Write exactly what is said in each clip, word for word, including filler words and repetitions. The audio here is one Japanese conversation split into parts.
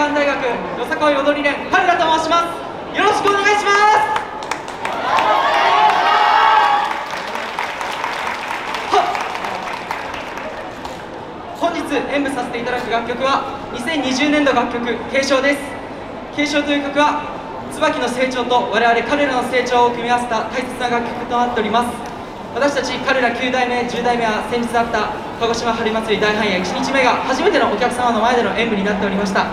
館大学よさこい踊り連春菜と申します。よろしくお願いします。本日演舞させていただく楽曲はにせんにじゅうねんど楽曲「継承」です。継承という曲は椿の成長と我々彼らの成長を組み合わせた大切な楽曲となっております。私たち彼らきゅうだいめじゅうだいめは先日あった鹿児島春祭り大繁栄いちにちめが初めてのお客様の前での演舞になっておりました。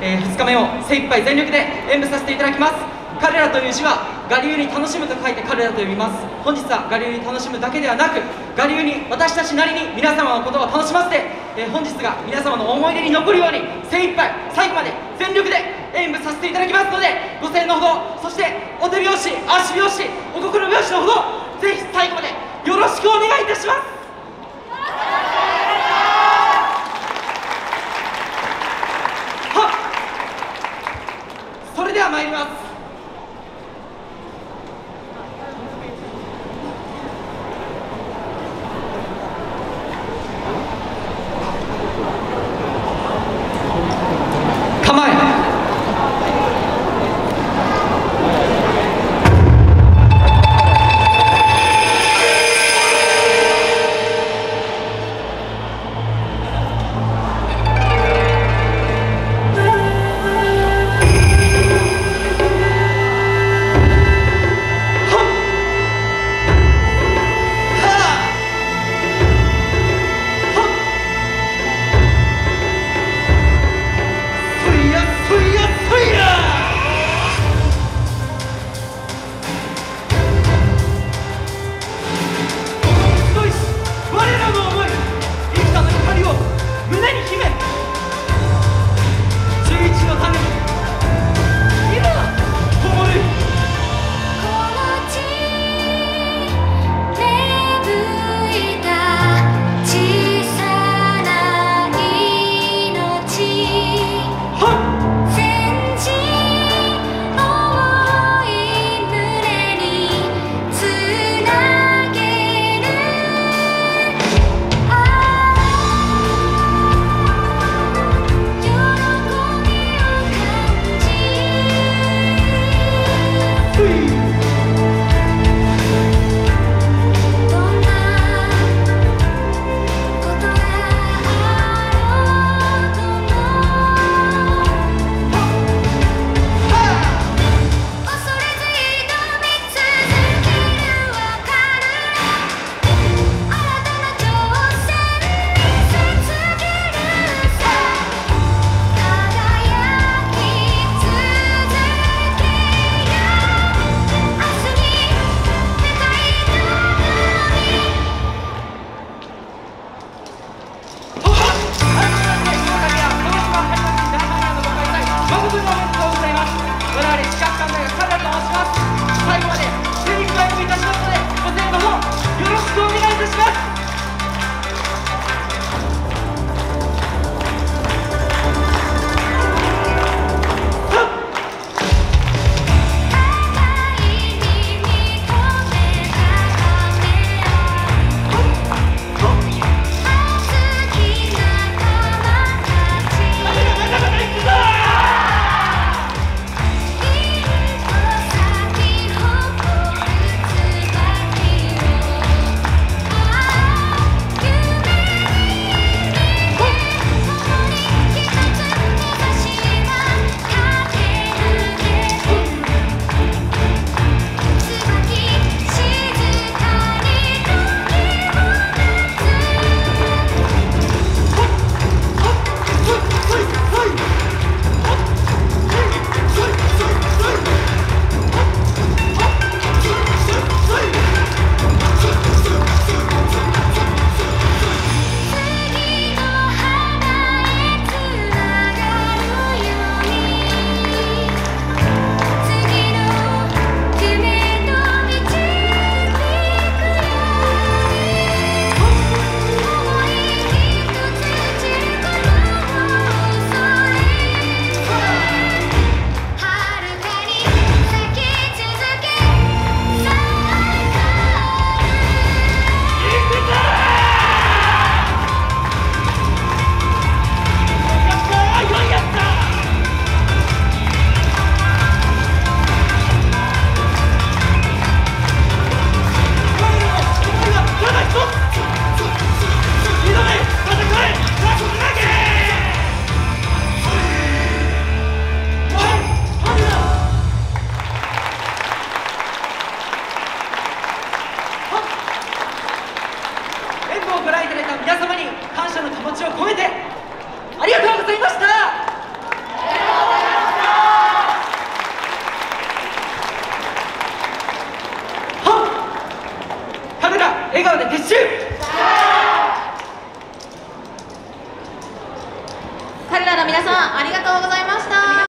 えー、ふつかめも精一杯全力で演舞させていただきます。彼らという字は我流に楽しむと書いて彼らと呼びます。本日は我流に楽しむだけではなく我流に私たちなりに皆様のことを楽しませて、えー、本日が皆様の思い出に残るように精一杯最後まで全力で演舞させていただきますので、ご声援のほど、そしてお手拍子、足拍子、お心拍子のほどぜひ最後までよろしくお願いいたします。それでは参ります。